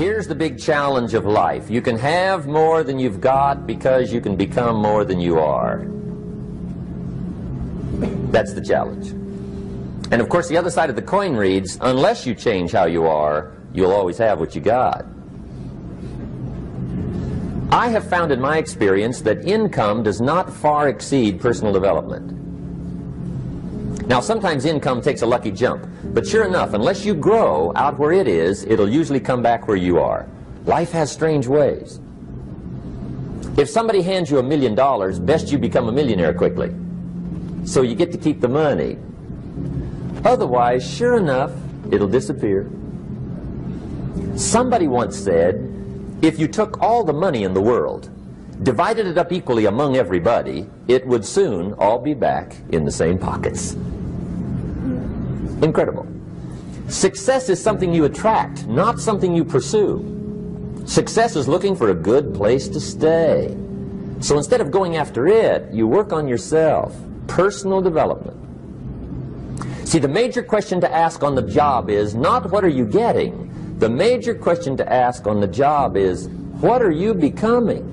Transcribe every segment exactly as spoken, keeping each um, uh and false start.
Here's the big challenge of life. You can have more than you've got because you can become more than you are. That's the challenge. And of course, the other side of the coin reads, unless you change how you are, you'll always have what you got. I have found in my experience that income does not far exceed personal development. Now, sometimes income takes a lucky jump, but sure enough, unless you grow out where it is, it'll usually come back where you are. Life has strange ways. If somebody hands you a million dollars, best you become a millionaire quickly, so you get to keep the money. Otherwise, sure enough, it'll disappear. Somebody once said, if you took all the money in the world, divided it up equally among everybody, it would soon all be back in the same pockets. Incredible. Success is something you attract, not something you pursue. Success is looking for a good place to stay. So instead of going after it, you work on yourself. Personal development. See, the major question to ask on the job is not what are you getting. The major question to ask on the job is, what are you becoming?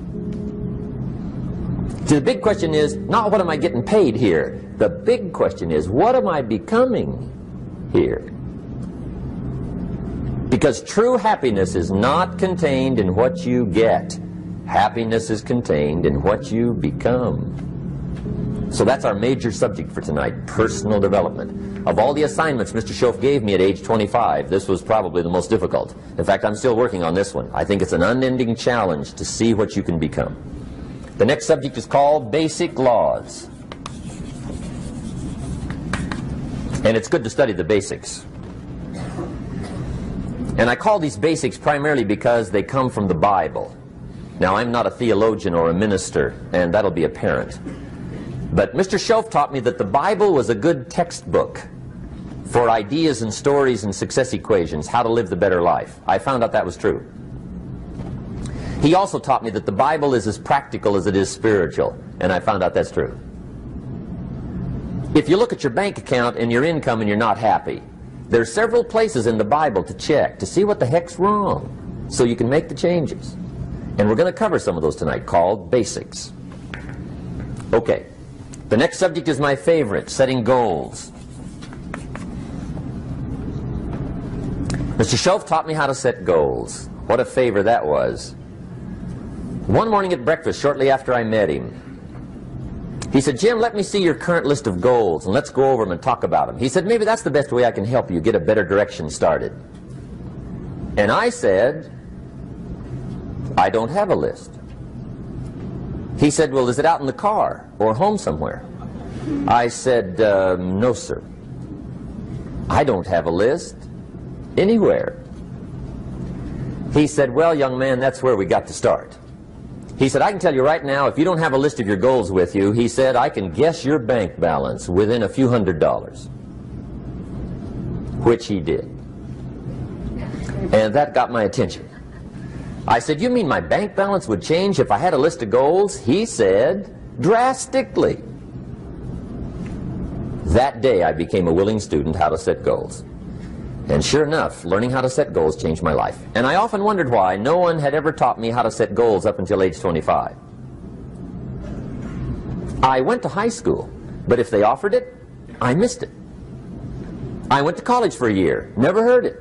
See, the big question is not what am I getting paid here. The big question is, what am I becoming here? Because true happiness is not contained in what you get. Happiness is contained in what you become. So that's our major subject for tonight, personal development. Of all the assignments Mister Shoaff gave me at age twenty-five, this was probably the most difficult. In fact, I'm still working on this one. I think it's an unending challenge to see what you can become. The next subject is called Basic Laws. And it's good to study the basics. And I call these basics primarily because they come from the Bible. Now, I'm not a theologian or a minister, and that'll be apparent. But Mister Shoaff taught me that the Bible was a good textbook for ideas and stories and success equations, how to live the better life. I found out that was true. He also taught me that the Bible is as practical as it is spiritual, and I found out that's true. If you look at your bank account and your income and you're not happy, there are several places in the Bible to check to see what the heck's wrong so you can make the changes. And we're going to cover some of those tonight, called basics. Okay. The next subject is my favorite, setting goals. Mister Shoaff taught me how to set goals. What a favor that was. One morning at breakfast, shortly after I met him, he said, Jim, let me see your current list of goals, and let's go over them and talk about them. He said, maybe that's the best way I can help you get a better direction started. And I said, I don't have a list. He said, well, is it out in the car or home somewhere? I said, uh, no, sir. I don't have a list anywhere. He said, well, young man, that's where we got to start. He said, I can tell you right now, if you don't have a list of your goals with you, he said, I can guess your bank balance within a few hundred dollars, which he did. And that got my attention. I said, you mean my bank balance would change if I had a list of goals? He said, drastically. That day I became a willing student how to set goals. And sure enough, learning how to set goals changed my life. And I often wondered why no one had ever taught me how to set goals up until age twenty-five. I went to high school, but if they offered it, I missed it. I went to college for a year, never heard it.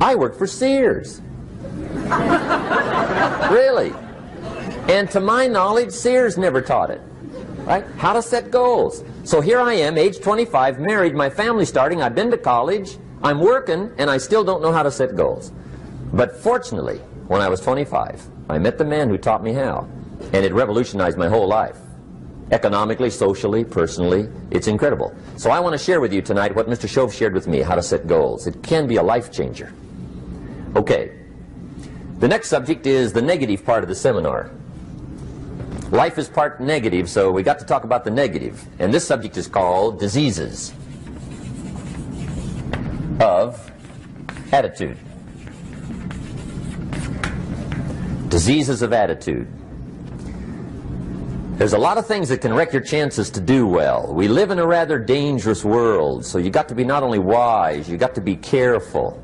I worked for Sears. Really. And to my knowledge, Sears never taught it, right? How to set goals. So here I am, age twenty-five, married, my family starting, I've been to college, I'm working, and I still don't know how to set goals. But fortunately, when I was twenty-five, I met the man who taught me how, and it revolutionized my whole life. Economically, socially, personally, it's incredible. So I want to share with you tonight what Mister Shoaff shared with me, how to set goals. It can be a life changer. Okay. The next subject is the negative part of the seminar. Life is part negative, so we got to talk about the negative. And this subject is called Diseases of Attitude. Diseases of Attitude. There's a lot of things that can wreck your chances to do well. We live in a rather dangerous world, so you got to be not only wise, you got to be careful.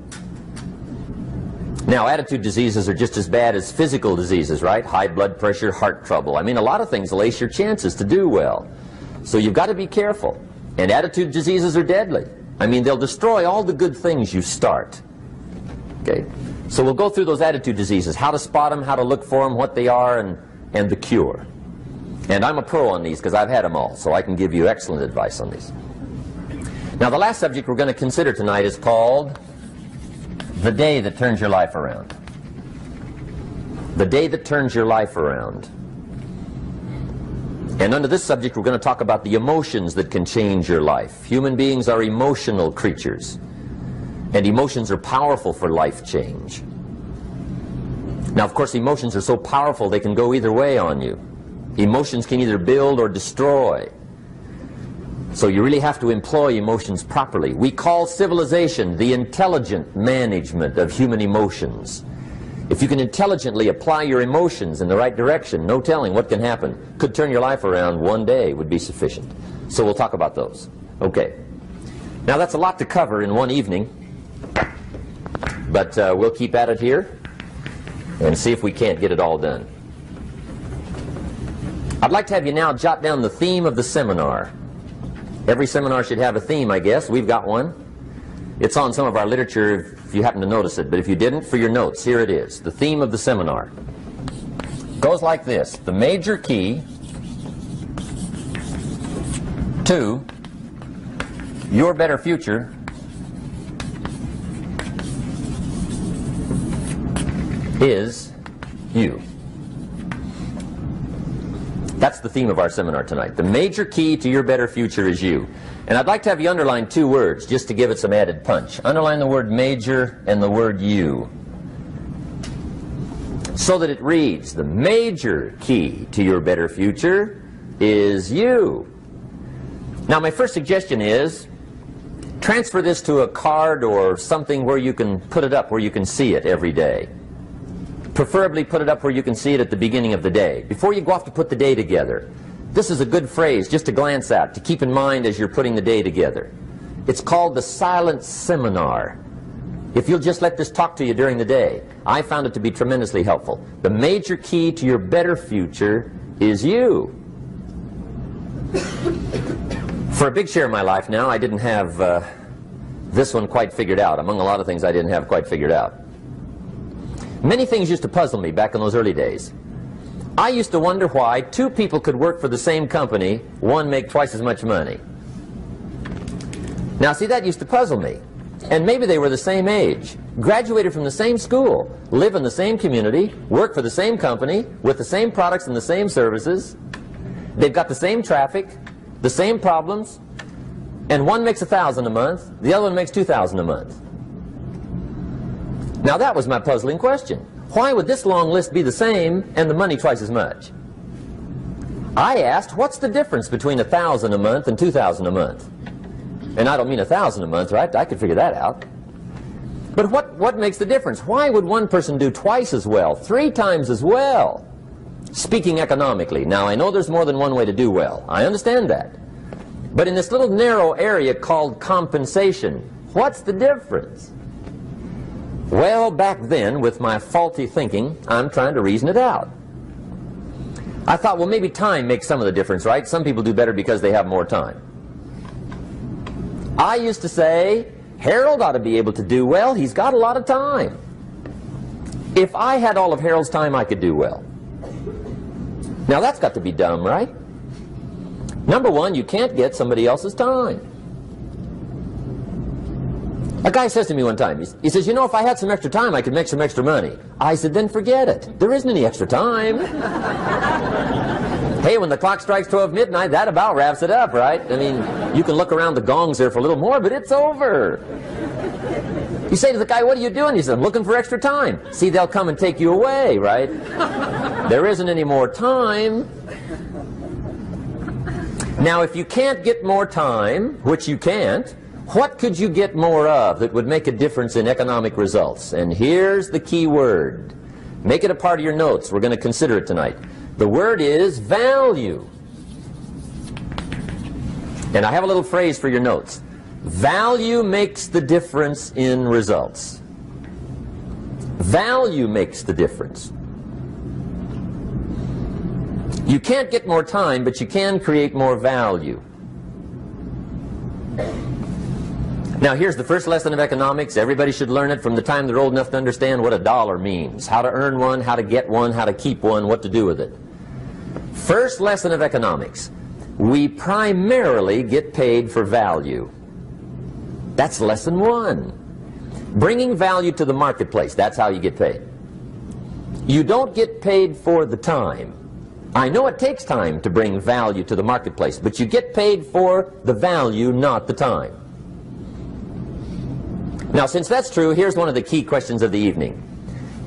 Now, attitude diseases are just as bad as physical diseases, right? High blood pressure, heart trouble. I mean, a lot of things lace your chances to do well. So you've got to be careful. And attitude diseases are deadly. I mean, they'll destroy all the good things you start. Okay? So we'll go through those attitude diseases, how to spot them, how to look for them, what they are, and, and the cure. And I'm a pro on these because I've had them all, so I can give you excellent advice on these. Now, the last subject we're going to consider tonight is called The Day That Turns Your Life Around. The Day That Turns Your Life Around. And under this subject, we're going to talk about the emotions that can change your life. Human beings are emotional creatures, and emotions are powerful for life change. Now, of course, emotions are so powerful they can go either way on you. Emotions can either build or destroy. So you really have to employ emotions properly. We call civilization the intelligent management of human emotions. If you can intelligently apply your emotions in the right direction, no telling what can happen. Could turn your life around one day would be sufficient. So we'll talk about those. Okay. Now that's a lot to cover in one evening, but uh, we'll keep at it here and see if we can't get it all done. I'd like to have you now jot down the theme of the seminar. Every seminar should have a theme, I guess. We've got one. It's on some of our literature if you happen to notice it, but if you didn't, for your notes, here it is. The theme of the seminar goes like this: the major key to your better future is you. That's the theme of our seminar tonight. The major key to your better future is you. And I'd like to have you underline two words just to give it some added punch. Underline the word major and the word you, so that it reads, the major key to your better future is you. Now, my first suggestion is transfer this to a card or something where you can put it up, where you can see it every day. Preferably put it up where you can see it at the beginning of the day, before you go off to put the day together. This is a good phrase just to glance at, to keep in mind as you're putting the day together. It's called the silent seminar. If you'll just let this talk to you during the day, I found it to be tremendously helpful. The major key to your better future is you. For a big share of my life now, I didn't have uh, this one quite figured out. Among a lot of things I didn't have quite figured out. Many things used to puzzle me back in those early days. I used to wonder why two people could work for the same company, one make twice as much money. Now, see, that used to puzzle me. And maybe they were the same age, graduated from the same school, live in the same community, work for the same company, with the same products and the same services. They've got the same traffic, the same problems, and one makes a thousand a month, the other one makes two thousand a month. Now that was my puzzling question. Why would this long list be the same and the money twice as much? I asked, what's the difference between a thousand a month and two thousand a month? And I don't mean a thousand a month, right? I could figure that out. But what, what makes the difference? Why would one person do twice as well, three times as well? Speaking economically, now I know there's more than one way to do well. I understand that. But in this little narrow area called compensation, what's the difference? Well, back then, with my faulty thinking, I'm trying to reason it out. I thought, well, maybe time makes some of the difference, right? Some people do better because they have more time. I used to say, Harold ought to be able to do well. He's got a lot of time. If I had all of Harold's time, I could do well. Now, that's got to be dumb, right? Number one, you can't get somebody else's time. A guy says to me one time, he says, you know, if I had some extra time, I could make some extra money. I said, then forget it. There isn't any extra time. Hey, when the clock strikes twelve midnight, that about wraps it up, right? I mean, you can look around the gongs there for a little more, but it's over. You say to the guy, what are you doing? He says, I'm looking for extra time. See, they'll come and take you away, right? There isn't any more time. Now, if you can't get more time, which you can't, what could you get more of that would make a difference in economic results? And here's the key word. Make it a part of your notes. We're going to consider it tonight. The word is value. And I have a little phrase for your notes. Value makes the difference in results. Value makes the difference. You can't get more time, but you can create more value. Now, here's the first lesson of economics. Everybody should learn it from the time they're old enough to understand what a dollar means, how to earn one, how to get one, how to keep one, what to do with it. First lesson of economics. We primarily get paid for value. That's lesson one. Bringing value to the marketplace, that's how you get paid. You don't get paid for the time. I know it takes time to bring value to the marketplace, but you get paid for the value, not the time. Now, since that's true, here's one of the key questions of the evening.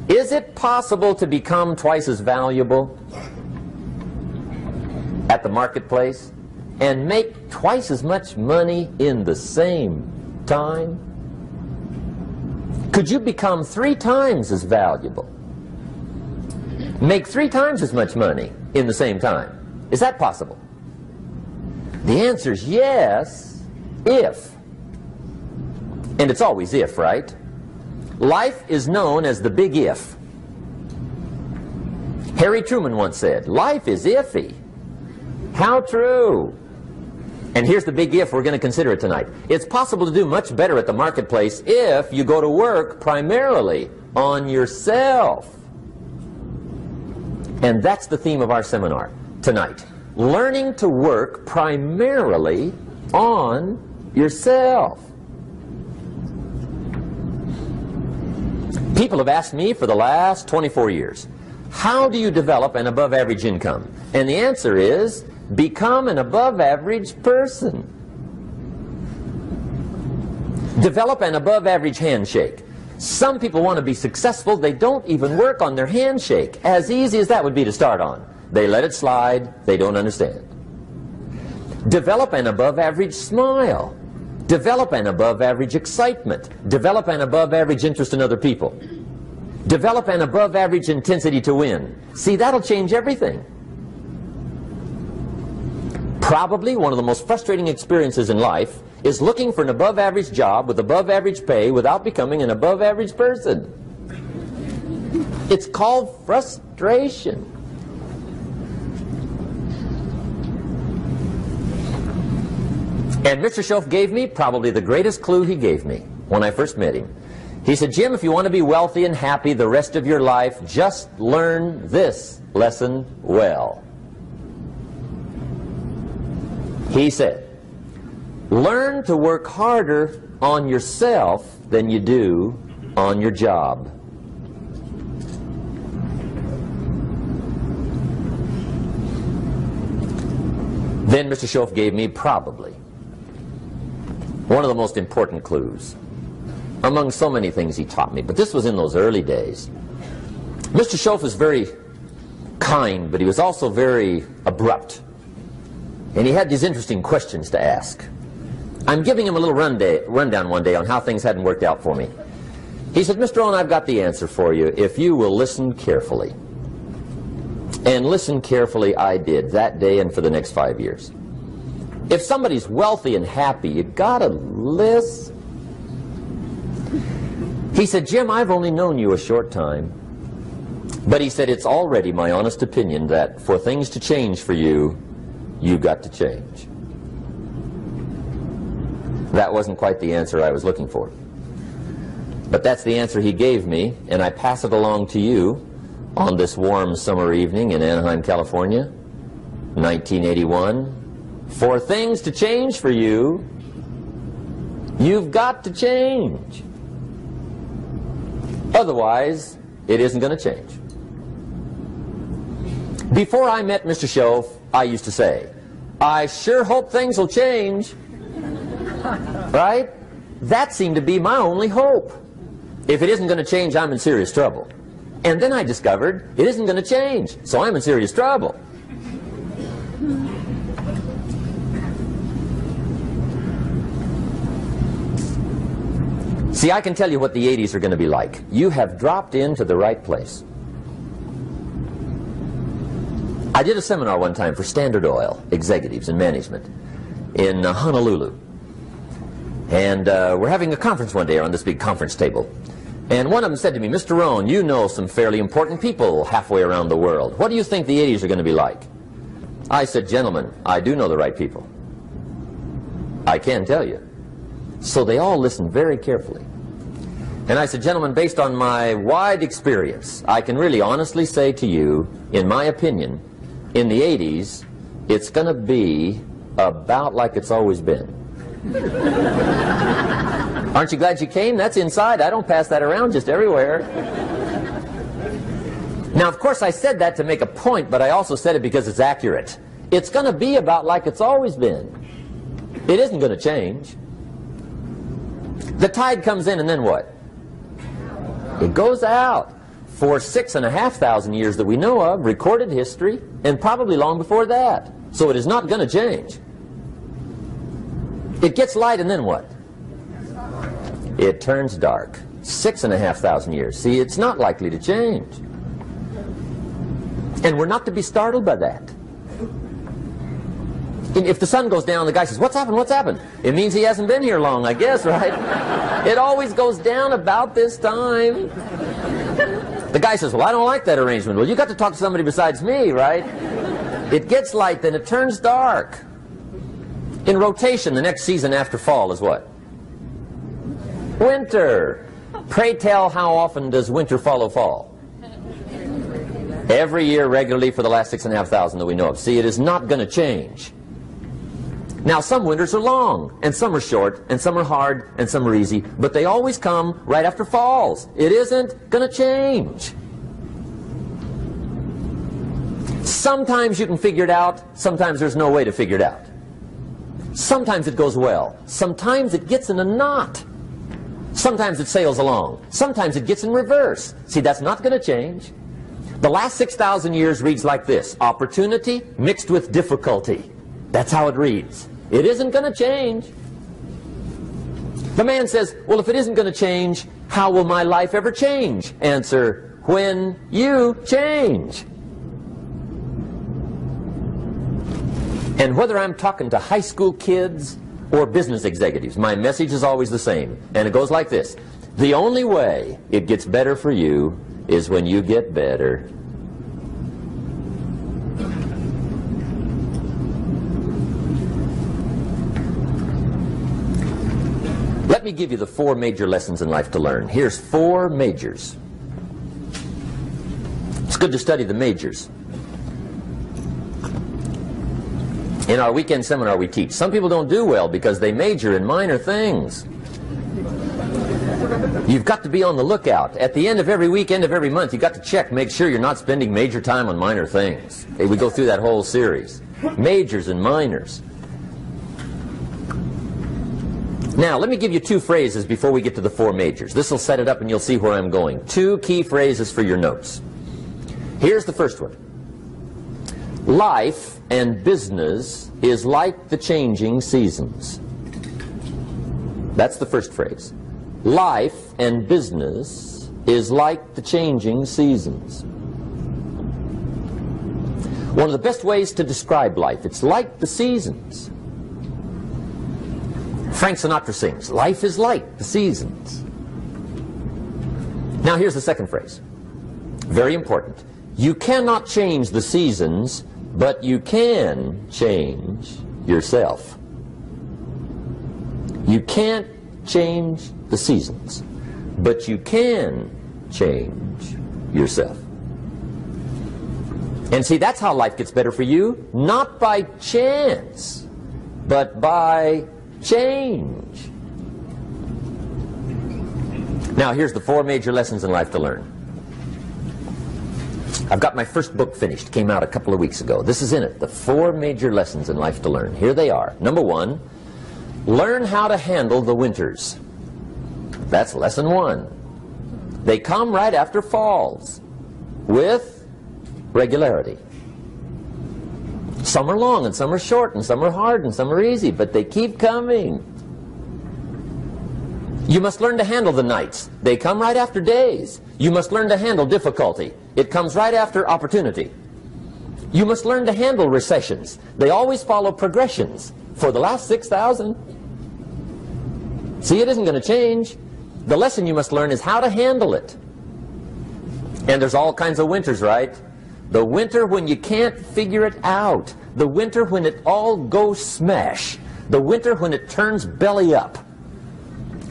Is it possible to become twice as valuable at the marketplace and make twice as much money in the same time? Could you become three times as valuable? Make three times as much money in the same time? Is that possible? The answer is yes, if. And it's always if, right? Life is known as the big if. Harry Truman once said, life is iffy. How true. And here's the big if we're going to consider it tonight. It's possible to do much better at the marketplace if you go to work primarily on yourself. And that's the theme of our seminar tonight. Learning to work primarily on yourself. People have asked me for the last twenty-four years, how do you develop an above average income? And the answer is, become an above average person. Develop an above average handshake. Some people want to be successful, they don't even work on their handshake. As easy as that would be to start on. They let it slide, they don't understand. Develop an above average smile. Develop an above average excitement. Develop an above average interest in other people. Develop an above average intensity to win. See, that'll change everything. Probably one of the most frustrating experiences in life is looking for an above average job with above average pay without becoming an above average person. It's called frustration. And Mister Shoaff gave me probably the greatest clue he gave me when I first met him. He said, Jim, if you want to be wealthy and happy the rest of your life, just learn this lesson well. He said, learn to work harder on yourself than you do on your job. Then Mister Shoaff gave me probably one of the most important clues, among so many things he taught me, but this was in those early days. Mister Shoaff was very kind, but he was also very abrupt. And he had these interesting questions to ask. I'm giving him a little rundown one day on how things hadn't worked out for me. He said, Mister Rohn, I've got the answer for you, if you will listen carefully. And listen carefully I did that day and for the next five years. If somebody's wealthy and happy, you gotta listen. He said, Jim, I've only known you a short time. But he said, it's already my honest opinion that for things to change for you, you got to change. That wasn't quite the answer I was looking for. But that's the answer he gave me, and I pass it along to you on this warm summer evening in Anaheim, California, nineteen eighty-one. For things to change for you, you've got to change. Otherwise, it isn't going to change. Before I met Mister Shoaff, I used to say, I sure hope things will change. Right? That seemed to be my only hope. If it isn't going to change, I'm in serious trouble. And then I discovered it isn't going to change, so I'm in serious trouble. See, I can tell you what the eighties are going to be like. You have dropped into the right place. I did a seminar one time for Standard Oil executives and management in uh, Honolulu. And uh, we're having a conference one day around this big conference table. And one of them said to me, Mister Rohn, you know some fairly important people halfway around the world. What do you think the eighties are going to be like? I said, gentlemen, I do know the right people. I can tell you. So they all listened very carefully. And I said, gentlemen, based on my wide experience, I can really honestly say to you, in my opinion, in the eighties, it's going to be about like it's always been. Aren't you glad you came? That's inside. I don't pass that around just everywhere. Now, of course, I said that to make a point, but I also said it because it's accurate. It's going to be about like it's always been. It isn't going to change. The tide comes in, and then what? It goes out. For six and a half thousand years that we know of, recorded history, and probably long before that. So it is not going to change. It gets light, and then what? It turns dark. Six and a half thousand years. See, it's not likely to change. And we're not to be startled by that. And if the sun goes down, the guy says, what's happened, what's happened? It means he hasn't been here long, I guess, right? It always goes down about this time. The guy says, well, I don't like that arrangement. Well, you got to talk to somebody besides me, right? It gets light, then it turns dark. In rotation, the next season after fall is what? Winter. Pray tell, how often does winter follow fall? Every year regularly for the last six and a half thousand that we know of. See, it is not going to change. Now, some winters are long, and some are short, and some are hard, and some are easy, but they always come right after falls. It isn't going to change. Sometimes you can figure it out. Sometimes there's no way to figure it out. Sometimes it goes well. Sometimes it gets in a knot. Sometimes it sails along. Sometimes it gets in reverse. See, that's not going to change. The last six thousand years reads like this. Opportunity mixed with difficulty. That's how it reads. It isn't going to change. The man says, well, if it isn't going to change, how will my life ever change? Answer, when you change. And whether I'm talking to high school kids or business executives, my message is always the same. And it goes like this. The only way it gets better for you is when you get better. Let me give you the four major lessons in life to learn. Here's four majors. It's good to study the majors. In our weekend seminar, we teach. Some people don't do well because they major in minor things. You've got to be on the lookout. At the end of every week, end of every month, you've got to check, make sure you're not spending major time on minor things. Okay, we go through that whole series. Majors and minors. Now, let me give you two phrases before we get to the four majors. This will set it up and you'll see where I'm going. Two key phrases for your notes. Here's the first one. Life and business is like the changing seasons. That's the first phrase. Life and business is like the changing seasons. One of the best ways to describe life, it's like the seasons. Frank Sinatra sings, life is like the seasons. Now here's the second phrase. Very important. You cannot change the seasons, but you can change yourself. You can't change the seasons, but you can change yourself. And see, that's how life gets better for you, not by chance, but by change. Now, here's the four major lessons in life to learn. I've got my first book finished. It came out a couple of weeks ago. This is in it, the four major lessons in life to learn. Here they are. Number one, learn how to handle the winters. That's lesson one. They come right after falls with regularity. Some are long, and some are short, and some are hard, and some are easy, but they keep coming. You must learn to handle the nights. They come right after days. You must learn to handle difficulty. It comes right after opportunity. You must learn to handle recessions. They always follow progressions for the last six thousand. See, it isn't going to change. The lesson you must learn is how to handle it. And there's all kinds of winters, right? The winter when you can't figure it out. The winter when it all goes smash. The winter when it turns belly up.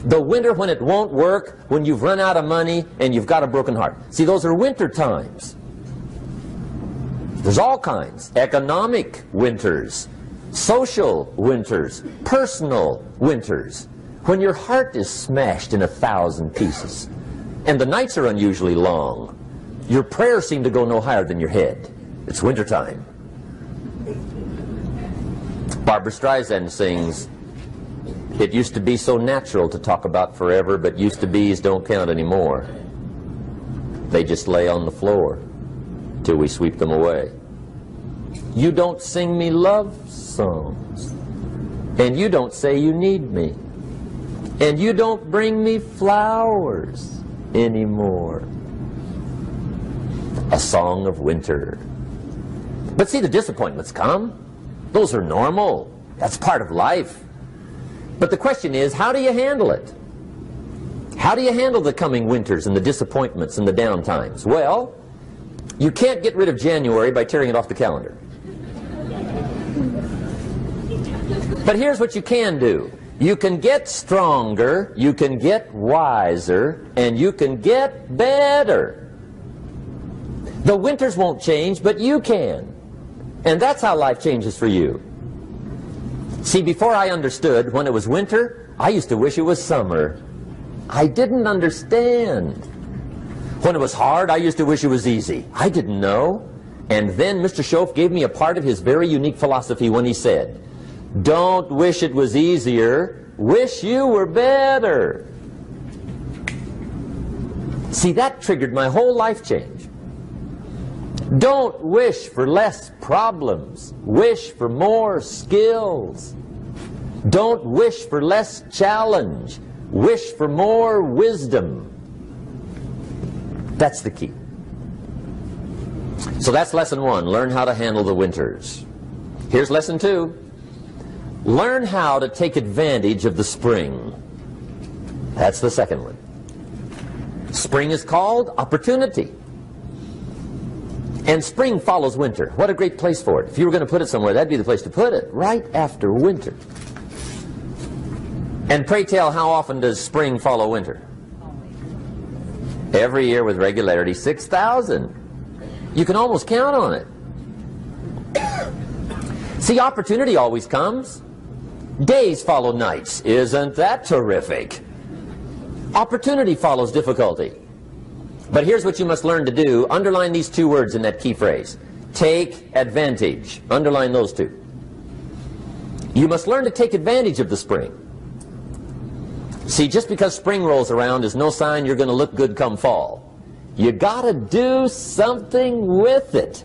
The winter when it won't work, when you've run out of money and you've got a broken heart. See, those are winter times. There's all kinds. Economic winters, social winters, personal winters. When your heart is smashed in a thousand pieces, and the nights are unusually long, your prayers seem to go no higher than your head. It's wintertime. Barbara Streisand sings, "It used to be so natural to talk about forever, but used to be's don't count anymore. They just lay on the floor till we sweep them away. You don't sing me love songs, and you don't say you need me, and you don't bring me flowers anymore." A song of winter. But see, the disappointments come. Those are normal. That's part of life. But the question is, how do you handle it? How do you handle the coming winters and the disappointments and the downtimes? Well, you can't get rid of January by tearing it off the calendar. But here's what you can do. You can get stronger, you can get wiser, and you can get better. The winters won't change, but you can. And that's how life changes for you. See, before I understood, when it was winter, I used to wish it was summer. I didn't understand. When it was hard, I used to wish it was easy. I didn't know. And then Mister Shoaff gave me a part of his very unique philosophy when he said, "Don't wish it was easier, wish you were better." See, that triggered my whole life change. Don't wish for less problems, wish for more skills. Don't wish for less challenge, wish for more wisdom. That's the key. So that's lesson one, learn how to handle the winters. Here's lesson two. Learn how to take advantage of the spring. That's the second one. Spring is called opportunity. And spring follows winter. What a great place for it. If you were going to put it somewhere, that'd be the place to put it, right after winter. And pray tell, how often does spring follow winter? Every year with regularity, six thousand. You can almost count on it. See, opportunity always comes. Days follow nights. Isn't that terrific? Opportunity follows difficulty. But here's what you must learn to do. Underline these two words in that key phrase. Take advantage. Underline those two. You must learn to take advantage of the spring. See, just because spring rolls around is no sign you're going to look good come fall. You got to do something with it.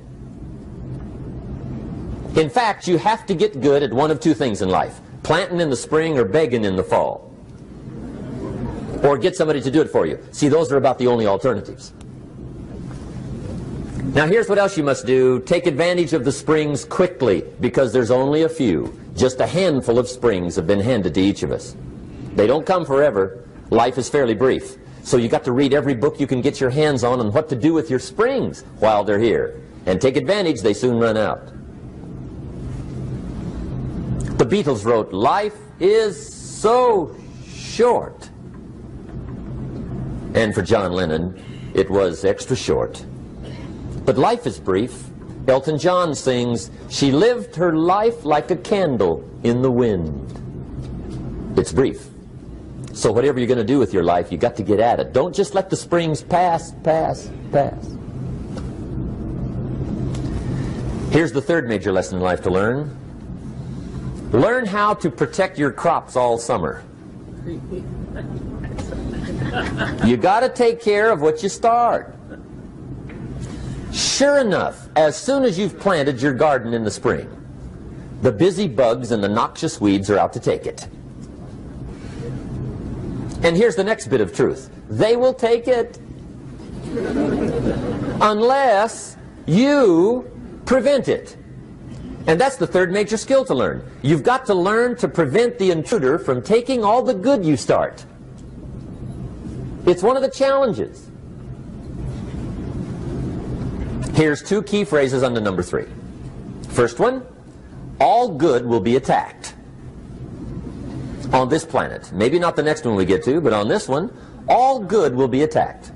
In fact, you have to get good at one of two things in life. Planting in the spring or begging in the fall. Or get somebody to do it for you. See, those are about the only alternatives. Now here's what else you must do. Take advantage of the springs quickly, because there's only a few. Just a handful of springs have been handed to each of us. They don't come forever. Life is fairly brief. So you got to read every book you can get your hands on on what to do with your springs while they're here. And take advantage, they soon run out. The Beatles wrote, "Life is so short." And for John Lennon, it was extra short. But life is brief. Elton John sings, "She lived her life like a candle in the wind." It's brief. So whatever you're going to do with your life, you got to get at it. Don't just let the springs pass, pass, pass. Here's the third major lesson in life to learn. Learn how to protect your crops all summer. You got to take care of what you start. Sure enough, as soon as you've planted your garden in the spring, the busy bugs and the noxious weeds are out to take it. And here's the next bit of truth. They will take it unless you prevent it. And that's the third major skill to learn. You've got to learn to prevent the intruder from taking all the good you start. It's one of the challenges. Here's two key phrases under number three. First one, all good will be attacked on this planet. Maybe not the next one we get to, but on this one, all good will be attacked.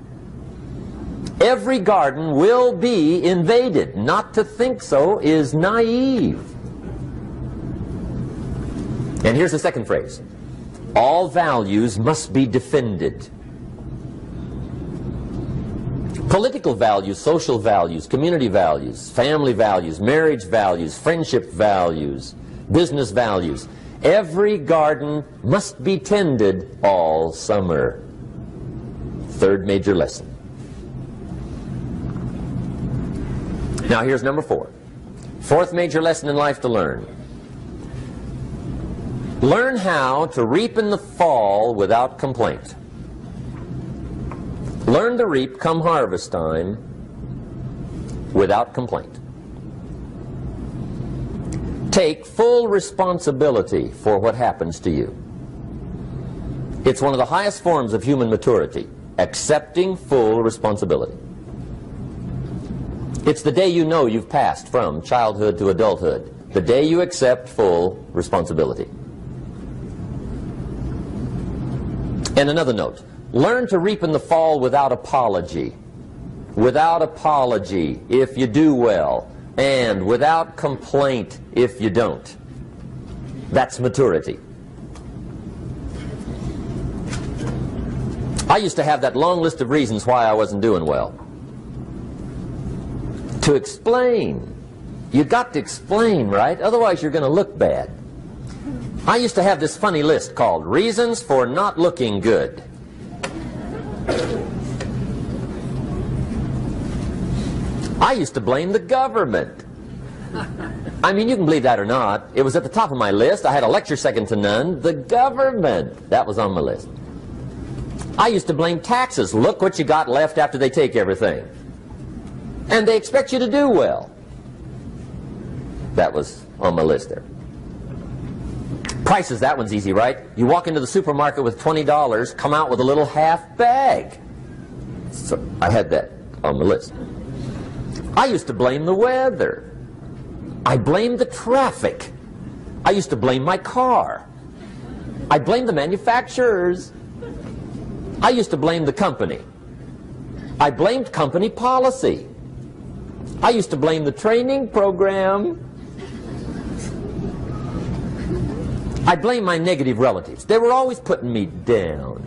Every garden will be invaded. Not to think so is naive. And here's the second phrase. All values must be defended. Political values, social values, community values, family values, marriage values, friendship values, business values. Every garden must be tended all summer. Third major lesson. Now here's number four. Fourth major lesson in life to learn. Learn how to reap in the fall without complaint. Learn to reap come harvest time without complaint. Take full responsibility for what happens to you. It's one of the highest forms of human maturity, accepting full responsibility. It's the day you know you've passed from childhood to adulthood, the day you accept full responsibility. And another note, learn to reap in the fall without apology. Without apology if you do well, and without complaint if you don't. That's maturity. I used to have that long list of reasons why I wasn't doing well. To explain. You got to explain, right? Otherwise you're going to look bad. I used to have this funny list called Reasons for Not Looking Good. I used to blame the government. I mean, you can believe that or not. It was at the top of my list. I had a lecture second to none. The government. That was on my list. I used to blame taxes. Look what you got left after they take everything. And they expect you to do well. That was on my list there. Prices, that one's easy, right? You walk into the supermarket with twenty dollars, come out with a little half bag. So I had that on the list. I used to blame the weather. I blamed the traffic. I used to blame my car. I blamed the manufacturers. I used to blame the company. I blamed company policy. I used to blame the training program. I blame my negative relatives. They were always putting me down.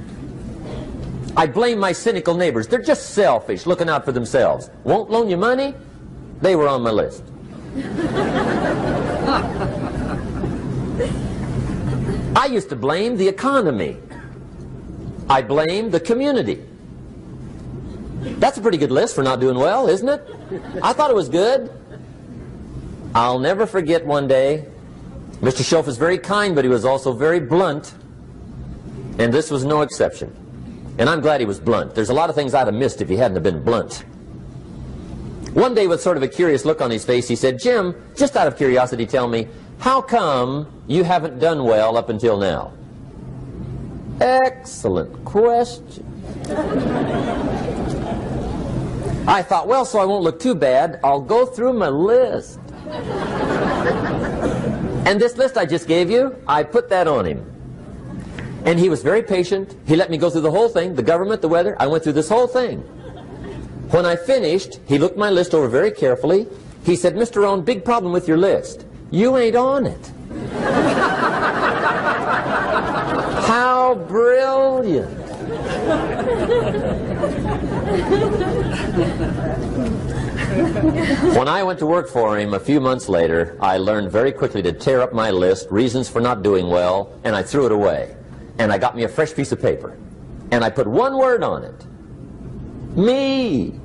I blame my cynical neighbors. They're just selfish, looking out for themselves. Won't loan you money? They were on my list. I used to blame the economy. I blamed the community. That's a pretty good list for not doing well, isn't it? I thought it was good. I'll never forget one day. Mister Shoaff is very kind, but he was also very blunt, and this was no exception. And I'm glad he was blunt. There's a lot of things I'd have missed if he hadn't have been blunt. One day, with sort of a curious look on his face, he said, "Jim, just out of curiosity, tell me, how come you haven't done well up until now?" Excellent question. I thought, well, so I won't look too bad, I'll go through my list. And this list I just gave you, I put that on him. And he was very patient. He let me go through the whole thing, the government, the weather. I went through this whole thing. When I finished, he looked my list over very carefully. He said, "Mister Rohn, big problem with your list. You ain't on it." How brilliant. When I went to work for him a few months later, I learned very quickly to tear up my list, reasons for not doing well, and I threw it away. And I got me a fresh piece of paper. And I put one word on it. Me.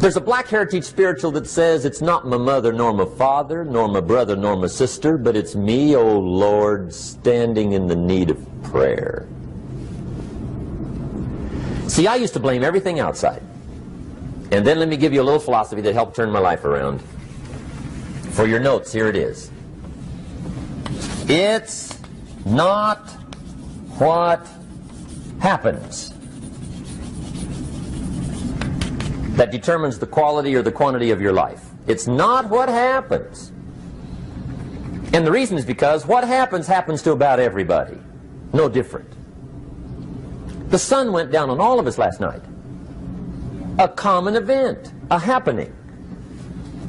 There's a black heritage spiritual that says, "It's not my mother, nor my father, nor my brother, nor my sister, but it's me, O Lord, standing in the need of prayer." See, I used to blame everything outside. And then let me give you a little philosophy that helped turn my life around. For your notes, here it is. It's not what happens that determines the quality or the quantity of your life. It's not what happens. And the reason is because what happens happens to about everybody. No different. The sun went down on all of us last night. A common event, a happening.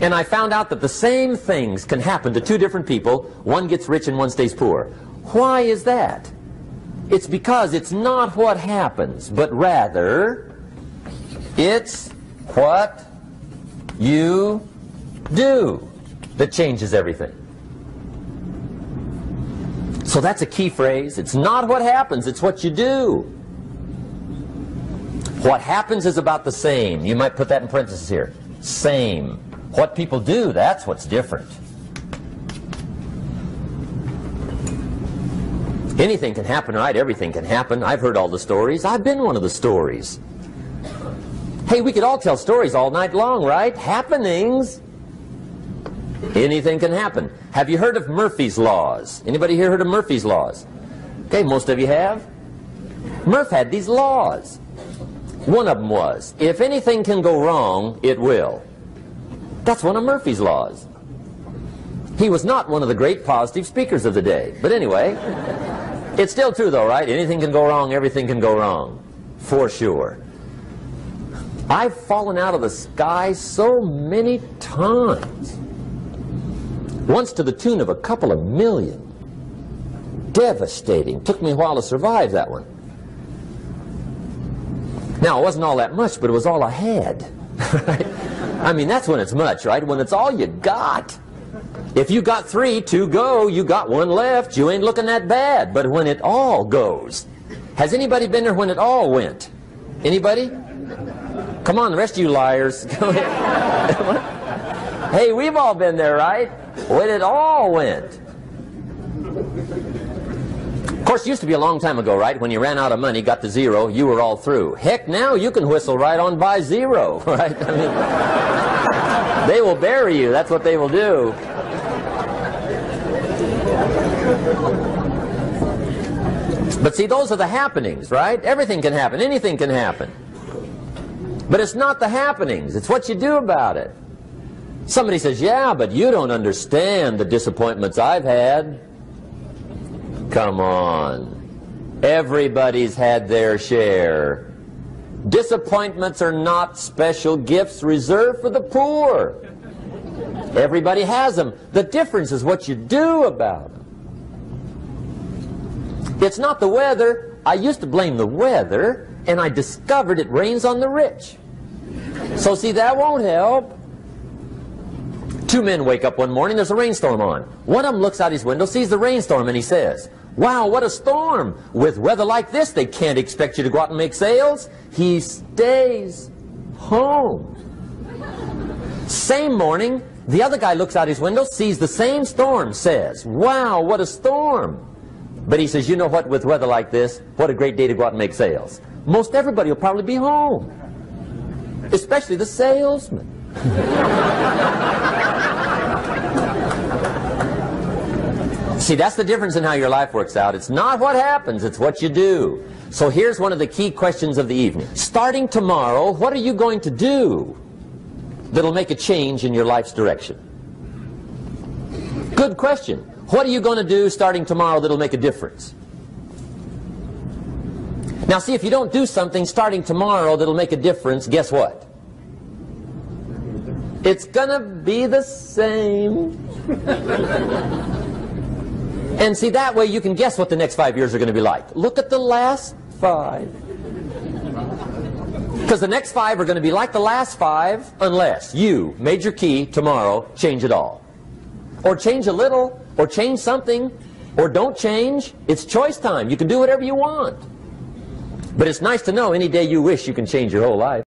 And I found out that the same things can happen to two different people. One gets rich and one stays poor. Why is that? It's because it's not what happens, but rather it's what you do that changes everything. So that's a key phrase. It's not what happens, it's what you do. What happens is about the same. You might put that in parentheses here. Same. What people do, that's what's different. Anything can happen, right? Everything can happen. I've heard all the stories. I've been one of the stories. Hey, we could all tell stories all night long, right? Happenings. Anything can happen. Have you heard of Murphy's Laws? Anybody here heard of Murphy's Laws? Okay, most of you have. Murph had these laws. One of them was, if anything can go wrong, it will. That's one of Murphy's Laws. He was not one of the great positive speakers of the day. But anyway, it's still true though, right? Anything can go wrong, everything can go wrong. For sure. I've fallen out of the sky so many times. Once to the tune of a couple of million. Devastating. Took me a while to survive that one. Now, it wasn't all that much, but it was all I had. Right? I mean, that's when it's much, right? When it's all you got. If you got three, two go, you got one left, you ain't looking that bad. But when it all goes. Has anybody been there when it all went? Anybody? Come on, the rest of you liars. Hey, we've all been there, right? When it all went. Of course, it used to be a long time ago, right? When you ran out of money, got to zero, you were all through. Heck, now you can whistle right on by zero, right? I mean, they will bury you. That's what they will do. But see, those are the happenings, right? Everything can happen. Anything can happen. But it's not the happenings. It's what you do about it. Somebody says, yeah, but you don't understand the disappointments I've had. Come on. Everybody's had their share. Disappointments are not special gifts reserved for the poor. Everybody has them. The difference is what you do about them. It's not the weather. I used to blame the weather, and I discovered it rains on the rich. So see, that won't help. Two men wake up one morning, there's a rainstorm on. One of them looks out his window, sees the rainstorm, and he says, wow, what a storm! With weather like this, they can't expect you to go out and make sales. He stays home. Same morning, the other guy looks out his window, sees the same storm, says, wow, what a storm! But he says, you know what, with weather like this, what a great day to go out and make sales. Most everybody will probably be home, especially the salesman. See, that's the difference in how your life works out. It's not what happens, it's what you do. So here's one of the key questions of the evening. Starting tomorrow, what are you going to do that'll make a change in your life's direction? Good question. What are you going to do starting tomorrow that'll make a difference? Now see, if you don't do something starting tomorrow that'll make a difference, guess what? It's gonna be the same. And see, that way you can guess what the next five years are gonna be like. Look at the last five. Because the next five are gonna be like the last five unless you, major key, tomorrow, change it all. Or change a little, or change something, or don't change. It's choice time. You can do whatever you want. But it's nice to know any day you wish you can change your whole life.